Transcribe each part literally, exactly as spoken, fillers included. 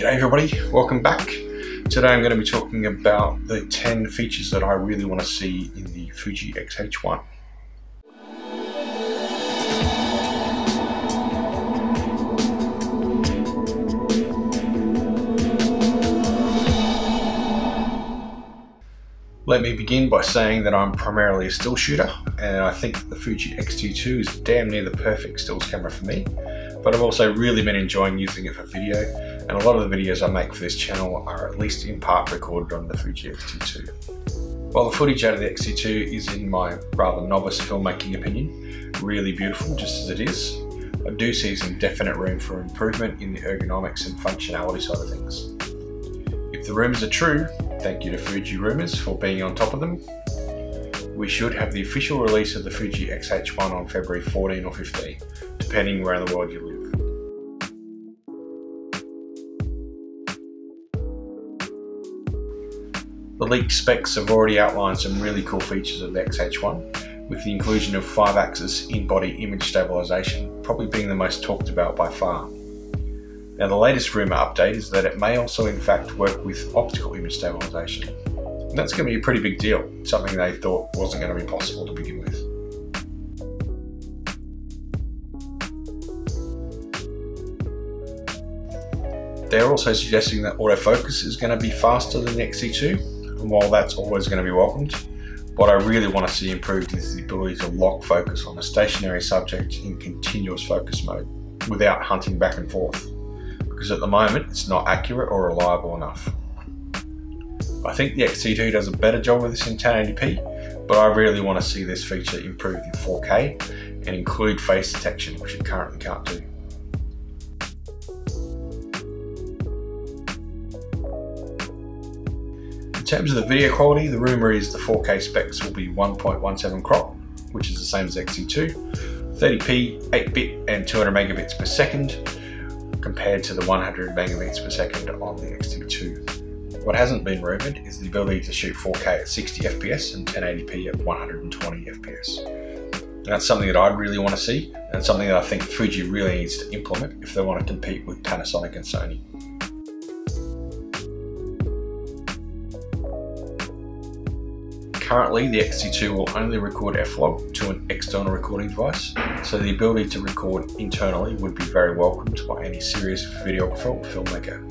G'day everybody, welcome back. Today I'm going to be talking about the ten features that I really want to see in the Fuji X H one. Let me begin by saying that I'm primarily a still shooter, and I think the Fuji X T two is damn near the perfect stills camera for me, but I've also really been enjoying using it for video, and a lot of the videos I make for this channel are at least in part recorded on the Fuji X T two. While the footage out of the X T two is, in my rather novice filmmaking opinion, really beautiful just as it is, I do see some definite room for improvement in the ergonomics and functionality side of things. If the rumours are true, thank you to Fuji Rumors for being on top of them. We should have the official release of the Fuji X H one on February fourteen or fifteen, depending where in the world you live. The leaked specs have already outlined some really cool features of the X H one, with the inclusion of five axis in-body image stabilisation probably being the most talked about by far. Now, the latest rumour update is that it may also in fact work with optical image stabilisation. And that's going to be a pretty big deal, something they thought wasn't going to be possible to begin with. They're also suggesting that autofocus is going to be faster than the X T two, and while that's always going to be welcomed, what I really want to see improved is the ability to lock focus on a stationary subject in continuous focus mode without hunting back and forth, because at the moment it's not accurate or reliable enough. I think the X T two does a better job with this in ten eighty p, but I really want to see this feature improved in four K and include face detection, which it currently can't do. In terms of the video quality, the rumour is the four K specs will be one point one seven crop, which is the same as X T two, thirty p, eight bit and two hundred megabits per second, compared to the one hundred megabits per second on the X T two. What hasn't been rumoured is the ability to shoot four K at sixty F P S and ten eighty p at one hundred twenty F P S. That's something that I'd really want to see, and something that I think Fuji really needs to implement if they want to compete with Panasonic and Sony. Currently, the X T two will only record F log to an external recording device, so the ability to record internally would be very welcomed by any serious videographer or filmmaker.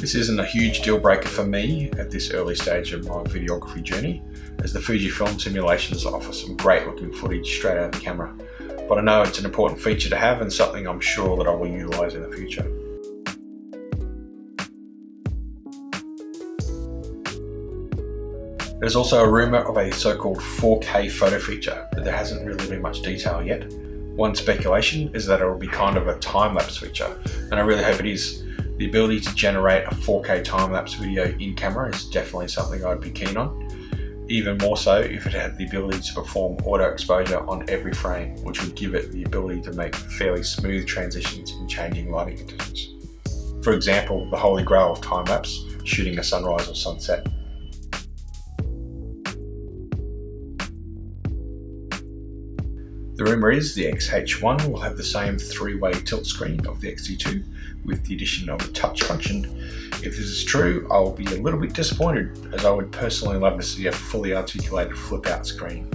This isn't a huge deal breaker for me at this early stage of my videography journey, as the Fujifilm simulations offer some great looking footage straight out of the camera, but I know it's an important feature to have and something I'm sure that I will utilise in the future. There's also a rumour of a so-called four K photo feature, but there hasn't really been much detail yet. One speculation is that it will be kind of a time-lapse feature, and I really hope it is. The ability to generate a four K time-lapse video in camera is definitely something I'd be keen on, even more so if it had the ability to perform auto exposure on every frame, which would give it the ability to make fairly smooth transitions in changing lighting conditions. For example, the holy grail of time-lapse, shooting a sunrise or sunset. The rumour is the X H one will have the same three way tilt screen of the X T two, with the addition of a touch function. If this is true, I will be a little bit disappointed, as I would personally love to see a fully articulated flip-out screen.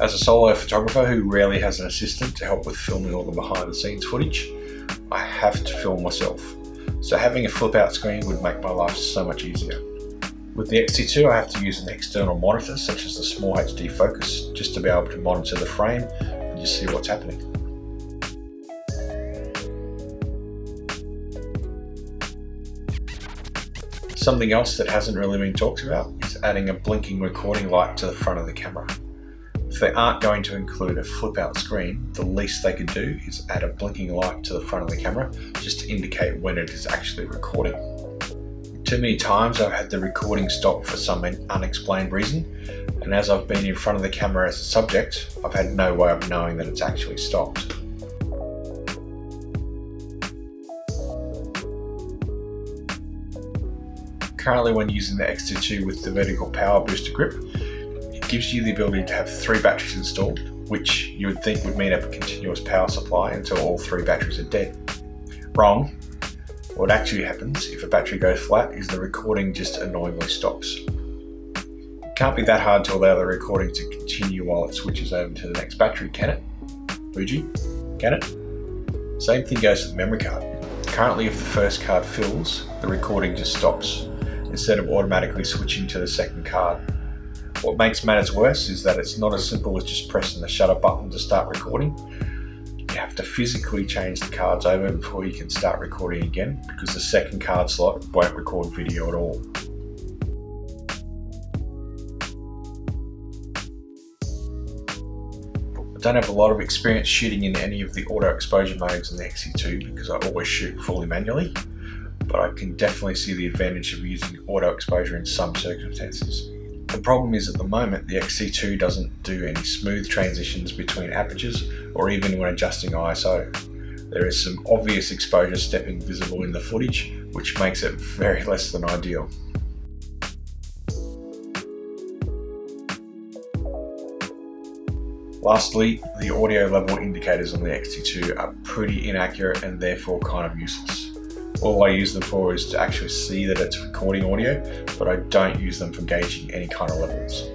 As a solo photographer who rarely has an assistant to help with filming all the behind-the-scenes footage, I have to film myself, so having a flip-out screen would make my life so much easier. With the X T two, I have to use an external monitor, such as the Small H D Focus, just to be able to monitor the frame and just see what's happening. Something else that hasn't really been talked about is adding a blinking recording light to the front of the camera. If they aren't going to include a flip-out screen, the least they could do is add a blinking light to the front of the camera, just to indicate when it is actually recording. Too many times I've had the recording stop for some unexplained reason, and as I've been in front of the camera as a subject, I've had no way of knowing that it's actually stopped. Currently, when using the X T two with the vertical power booster grip, it gives you the ability to have three batteries installed, which you would think would mean a continuous power supply until all three batteries are dead. Wrong. What actually happens if a battery goes flat is the recording just annoyingly stops. It can't be that hard to allow the recording to continue while it switches over to the next battery, can it? Fuji, can it? Same thing goes for the memory card. Currently, if the first card fills, the recording just stops, instead of automatically switching to the second card. What makes matters worse is that it's not as simple as just pressing the shutter button to start recording. You have to physically change the cards over before you can start recording again, because the second card slot won't record video at all. I don't have a lot of experience shooting in any of the auto exposure modes in the X E two because I always shoot fully manually, but I can definitely see the advantage of using auto exposure in some circumstances. The problem is at the moment the X T two doesn't do any smooth transitions between apertures or even when adjusting I S O. There is some obvious exposure stepping visible in the footage, which makes it very less than ideal. Lastly, the audio level indicators on the X T two are pretty inaccurate and therefore kind of useless. All I use them for is to actually see that it's recording audio, but I don't use them for gauging any kind of levels.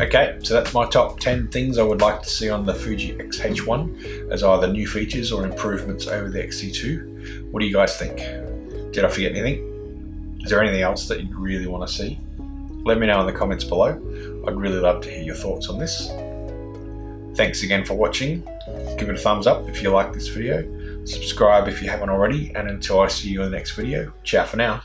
Okay, so that's my top ten things I would like to see on the Fuji X H one as either new features or improvements over the X T two. What do you guys think? Did I forget anything? Is there anything else that you really want to see? Let me know in the comments below. I'd really love to hear your thoughts on this. Thanks again for watching. Give it a thumbs up if you like this video. Subscribe if you haven't already, and until I see you in the next video, ciao for now.